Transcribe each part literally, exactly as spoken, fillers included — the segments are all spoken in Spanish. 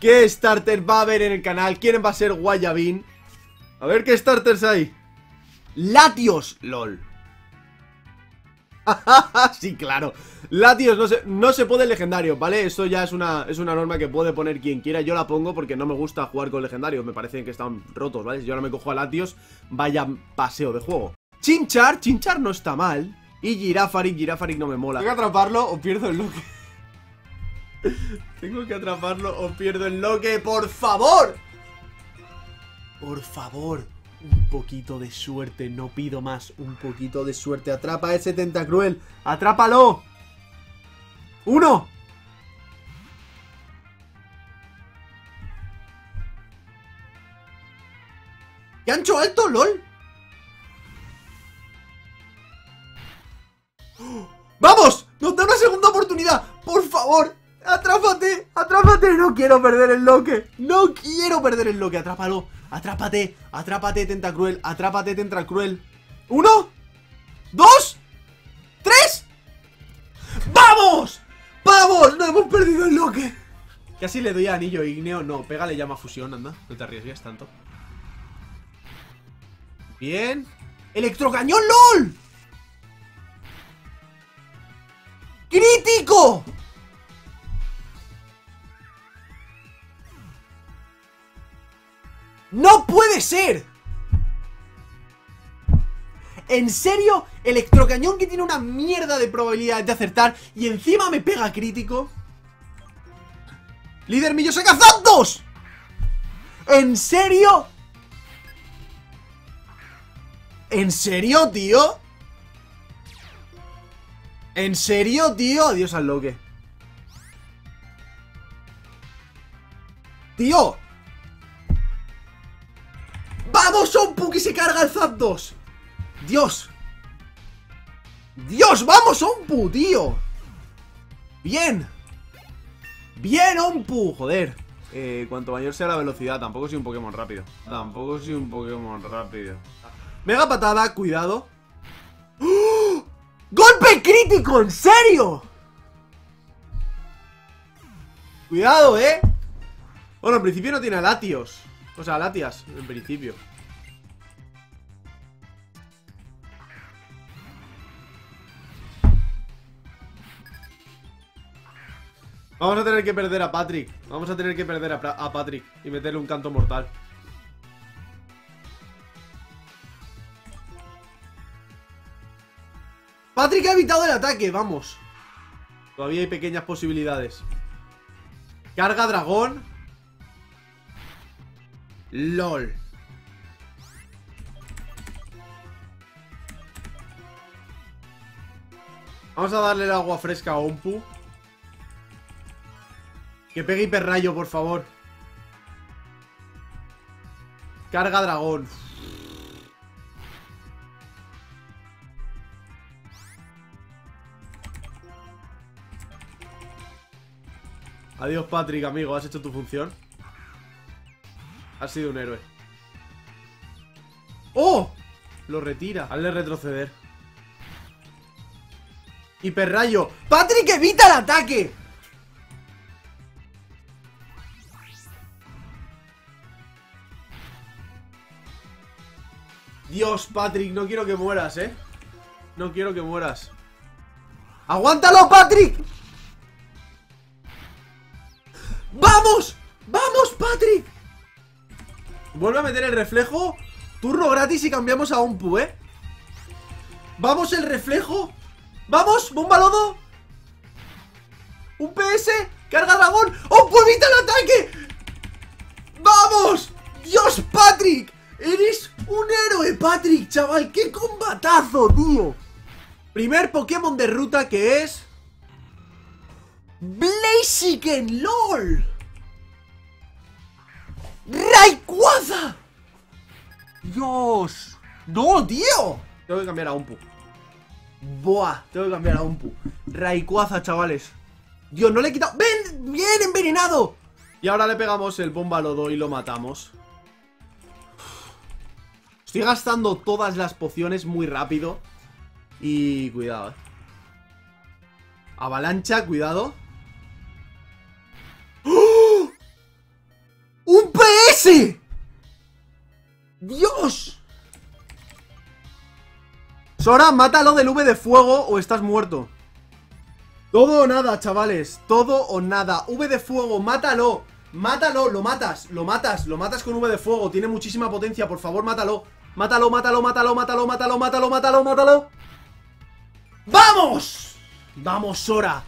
¿Qué starter va a haber en el canal? ¿Quién va a ser Guayabín? A ver qué starters hay. Latios, lol. Sí, claro. Latios no se, no se puede legendario, ¿vale? Eso ya es una, es una norma que puede poner quien quiera. Yo la pongo porque no me gusta jugar con legendarios. Me parecen que están rotos, ¿vale? Si yo ahora me cojo a Latios, vaya paseo de juego. Chinchar, Chinchar no está mal. Y Girafaric, Girafaric no me mola. Tengo que atraparlo o pierdo el loque. Tengo que atraparlo o pierdo el loque. ¡Por favor! Por favor, un poquito de suerte, no pido más, un poquito de suerte. Atrapa a ese tentacruel, atrápalo. Uno. Gancho alto, lol. ¡Vamos! ¡Nos da una segunda oportunidad! ¡Por favor! ¡Atrápate! ¡Atrápate! ¡No quiero perder el loque! ¡No quiero perder el loque! ¡Atrápalo! ¡Atrápate! ¡Atrápate, tentacruel! ¡Atrápate, tentacruel! ¡Uno! ¡Dos! ¡Tres! ¡Vamos! ¡Vamos! ¡No hemos perdido el loque! Casi le doy a anillo igneo. No, pégale llama fusión, anda. No te arriesgues tanto. Bien. ¡Electrocañón, lol! ¡Crítico! ¡No puede ser! ¿En serio? Electrocañón que tiene una mierda de probabilidad de acertar y encima me pega crítico. ¡Líder Millo saca Zapdos! ¿En serio? ¿En serio, tío? ¿En serio, tío? Adiós al loque. ¡Tío! ¡Vamos, Onpu, que se carga el Zapdos! ¡Dios! ¡Dios, vamos, Onpu, tío! ¡Bien! ¡Bien, Onpu! Joder, eh, cuanto mayor sea la velocidad, tampoco soy un Pokémon rápido. Tampoco soy un Pokémon rápido. Mega patada, cuidado. ¡Oh! ¡Golpe crítico! ¡En serio! Cuidado, ¿eh? Bueno, en principio no tiene a Latios. O sea, a Latias, en principio. Vamos a tener que perder a Patrick. Vamos a tener que perder a, a Patrick y meterle un canto mortal. Patrick ha evitado el ataque, vamos. Todavía hay pequeñas posibilidades. Carga dragón. LOL. Vamos a darle el agua fresca a Onpu. Que pegue hiperrayo, por favor. Carga dragón. Adiós, Patrick, amigo, has hecho tu función. Has sido un héroe. ¡Oh! Lo retira. Hazle retroceder. ¡Hiperrayo! ¡Patrick, evita el ataque! Dios, Patrick, no quiero que mueras, ¿eh? No quiero que mueras. ¡Aguántalo, Patrick! ¡Vamos! ¡Vamos, Patrick! Vuelve a meter el reflejo. Turno gratis y cambiamos a Onpu, ¿eh? Vamos, el reflejo. Vamos, bomba lodo. Un P S. Carga dragón. ¡Onpu, evita el ataque! ¡Vamos! ¡Dios, Patrick! ¡Eres un héroe, Patrick, chaval! ¡Qué combatazo, tío! Primer Pokémon de ruta que es... Blaziken, LOL. Rayquaza. Dios. No, tío. Tengo que cambiar a Onpu. Buah, tengo que cambiar a Onpu. Rayquaza, chavales. Dios, no le he quitado. ¡Ven! ¡Bien envenenado! Y ahora le pegamos el bomba lodo y lo matamos. Estoy gastando todas las pociones muy rápido. Y cuidado, eh. Avalancha, cuidado. ¡Ese! ¡Dios! Sora, mátalo del V de fuego o estás muerto. Todo o nada, chavales. Todo o nada. V de fuego, mátalo. Mátalo, lo matas, lo matas, lo matas con V de fuego. Tiene muchísima potencia, por favor, mátalo. Mátalo, mátalo, mátalo, mátalo, mátalo, mátalo, mátalo, mátalo. ¡Vamos! ¡Vamos, Sora!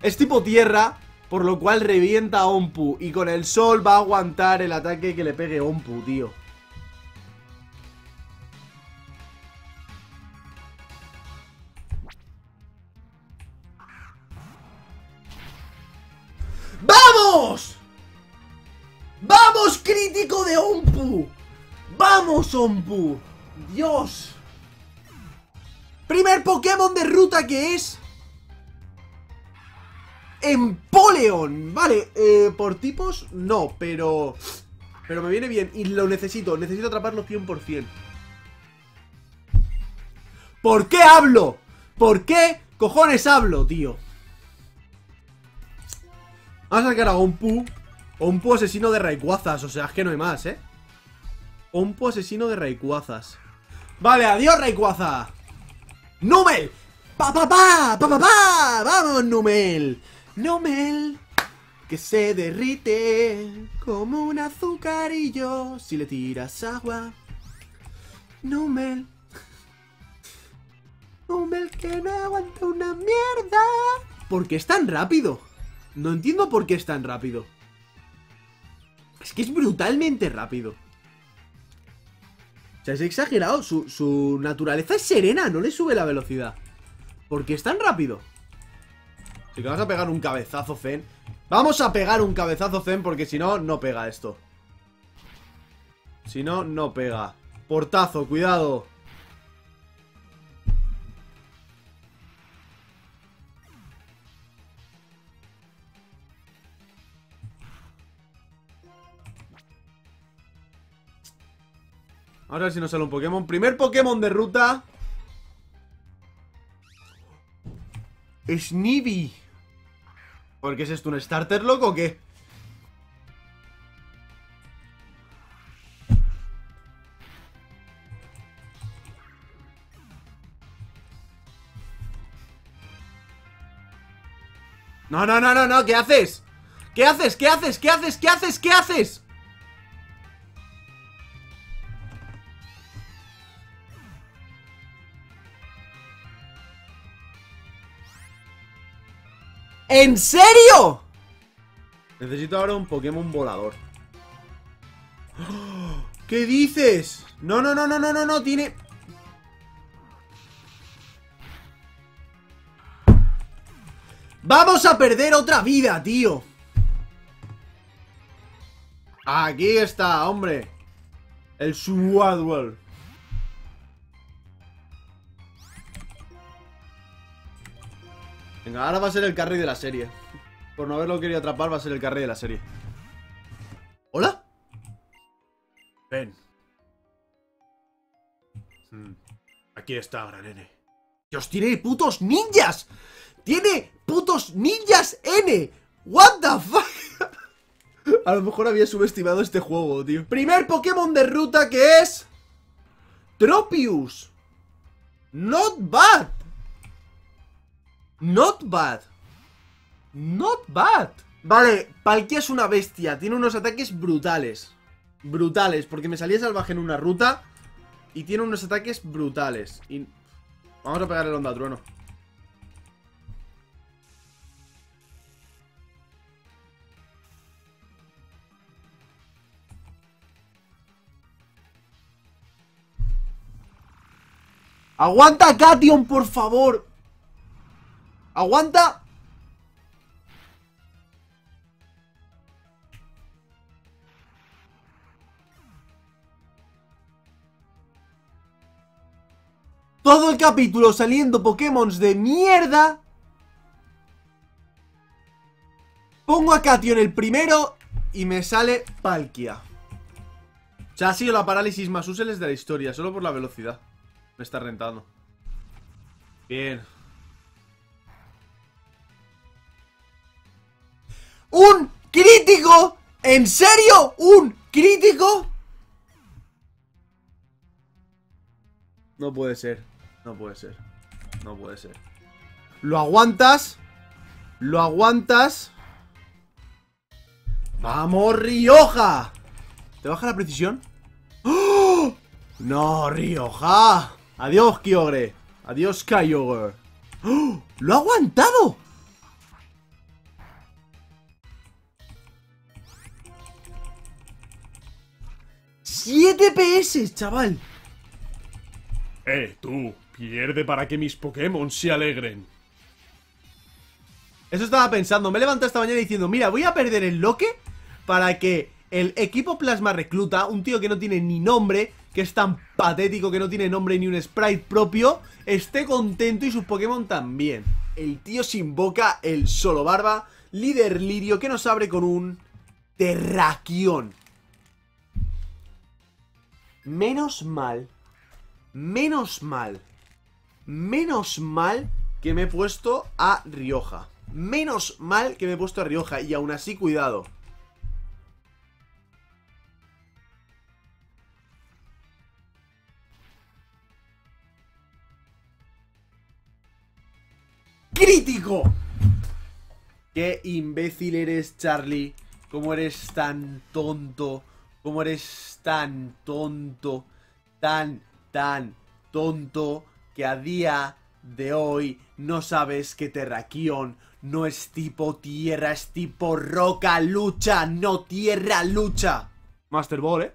Es tipo tierra, por lo cual revienta a Onpu. Y con el sol va a aguantar el ataque que le pegue Onpu, tío. ¡Vamos! ¡Vamos, crítico de Onpu! ¡Vamos, Onpu! ¡Dios! Primer Pokémon de ruta que es... Empoleon. Vale, eh, por tipos no, pero... Pero me viene bien y lo necesito, necesito atraparlo cien por cien. ¿Por qué hablo? ¿Por qué cojones hablo, tío? Vamos a sacar a Onpu. Onpu asesino de Rayquazas, o sea, es que no hay más, ¿eh? Onpu asesino de Rayquazas. Vale, adiós Rayquaza. ¡Numel! ¡Pa, pa, pa! ¡Pa, pa, pa! ¡Vamos, Numel! Numel, que se derrite como un azucarillo si le tiras agua. Numel, Numel que no aguanta una mierda. ¿Por qué es tan rápido? No entiendo por qué es tan rápido. Es que es brutalmente rápido. O sea, es exagerado. Su, su naturaleza es serena, no le sube la velocidad. ¿Por qué es tan rápido? Así que vamos a pegar un cabezazo Zen. Vamos a pegar un cabezazo Zen porque si no, no pega esto. Si no, no pega. Portazo, cuidado. Ahora a ver si nos sale un Pokémon. Primer Pokémon de ruta. Snivy. ¿Por qué es esto? ¿Un starter loco o qué? No, no, no, no, no, ¿qué haces? ¿Qué haces? ¿Qué haces? ¿Qué haces? ¿Qué haces? ¿Qué haces? ¿En serio? Necesito ahora un Pokémon volador. ¿Qué dices? No, no, no, no, no, no, no, tiene... Vamos a perder otra vida, tío. Aquí está, hombre. El Squadward. Venga, ahora va a ser el carry de la serie. Por no haberlo querido atrapar, va a ser el carry de la serie. ¿Hola? Ven. Hmm. Aquí está, gran N. ¡Dios, tiene putos ninjas! ¡Tiene putos ninjas N! ¡What the fuck! A lo mejor había subestimado este juego, tío. Primer Pokémon de ruta que es... Tropius. Not bad. Not bad. Not bad. Vale, Palkia es una bestia. Tiene unos ataques brutales. Brutales, porque me salía salvaje en una ruta. Y tiene unos ataques brutales. Y... Vamos a pegar el onda trueno. ¡Aguanta, Kation, por favor! ¡Aguanta! Todo el capítulo saliendo Pokémon de mierda. Pongo a Kation en el primero y me sale Palkia. O sea, ha sido la parálisis más útil de la historia, solo por la velocidad. Me está rentando. Bien. ¡Un crítico! ¿En serio? ¿Un crítico? No puede ser, no puede ser, no puede ser. Lo aguantas, lo aguantas. ¡Vamos, Rioja! ¿Te baja la precisión? ¡Oh! ¡No, Rioja! ¡Adiós, Kyogre! ¡Adiós, Kyogre! ¡Oh! ¡Lo ha aguantado! ¡siete P S, chaval! ¡Eh, tú! Pierde para que mis Pokémon se alegren. Eso estaba pensando. Me he levantado esta mañana diciendo: mira, voy a perder el loque para que el equipo Plasma recluta, un tío que no tiene ni nombre, que es tan patético que no tiene nombre ni un sprite propio, esté contento y sus Pokémon también. El tío sin boca, el solo barba, líder lirio, que nos abre con un Terrakion. Menos mal, menos mal, menos mal que me he puesto a Rioja. Menos mal que me he puesto a Rioja. Y aún así, cuidado. ¡Crítico! ¡Qué imbécil eres, Charlie! ¿Cómo eres tan tonto? ¿Cómo eres tan tonto? Tan, tan tonto que a día de hoy no sabes que Terrakion no es tipo tierra, es tipo roca, lucha, no tierra, lucha. Master Ball, ¿eh?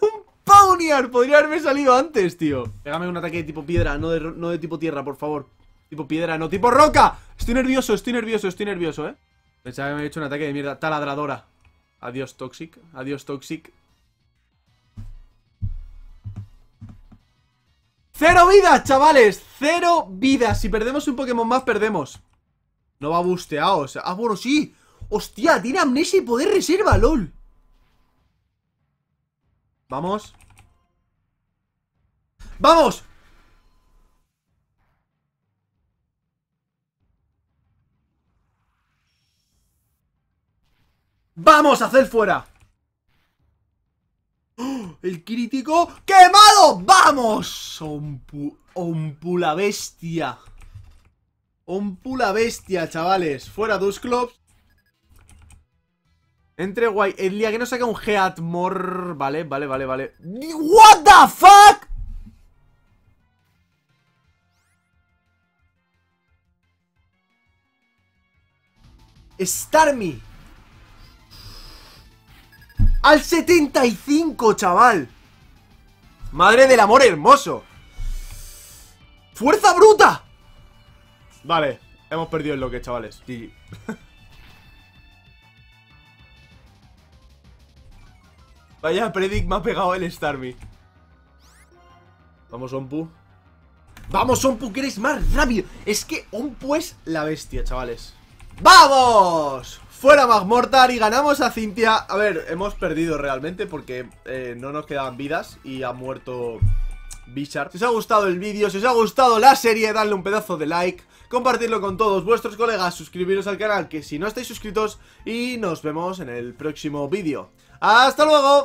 Un Pawniard, podría haberme salido antes, tío. Pégame un ataque de tipo piedra, no de, no de tipo tierra, por favor. Tipo piedra, no, tipo roca. Estoy nervioso, estoy nervioso, estoy nervioso, ¿eh? Pensaba que me había hecho un ataque de mierda. Taladradora. Adiós, Toxic. Adiós, Toxic. ¡Cero vidas, chavales! ¡Cero vidas! Si perdemos un Pokémon más, perdemos. No va busteado, o sea... ¡Ah, bueno, sí! ¡Hostia! Tiene amnesia y poder reserva, LOL. Vamos. ¡Vamos! ¡Vamos a hacer fuera! ¡Oh! ¡El crítico! ¡Quemado! ¡Vamos! Onpu, Onpu la bestia. Onpu la bestia, chavales. Fuera Dusclops. Entre guay. El día que no saca un Heatmor. Vale, vale, vale, vale. ¡What the fuck! Starmie. Al setenta y cinco, chaval. Madre del amor hermoso. ¡Fuerza bruta! Vale, hemos perdido el loque, chavales. G G. Vaya predict me ha pegado el Starmie. Vamos, Onpu. Vamos, Onpu, que eres más rápido. Es que Onpu es la bestia, chavales. ¡Vamos! Fuera Mag Mortar y ganamos a Cintia. A ver, hemos perdido realmente porque eh, no nos quedaban vidas y ha muerto Bichar. Si os ha gustado el vídeo, si os ha gustado la serie, dadle un pedazo de like, compartidlo con todos vuestros colegas, suscribiros al canal que si no estáis suscritos y nos vemos en el próximo vídeo. ¡Hasta luego!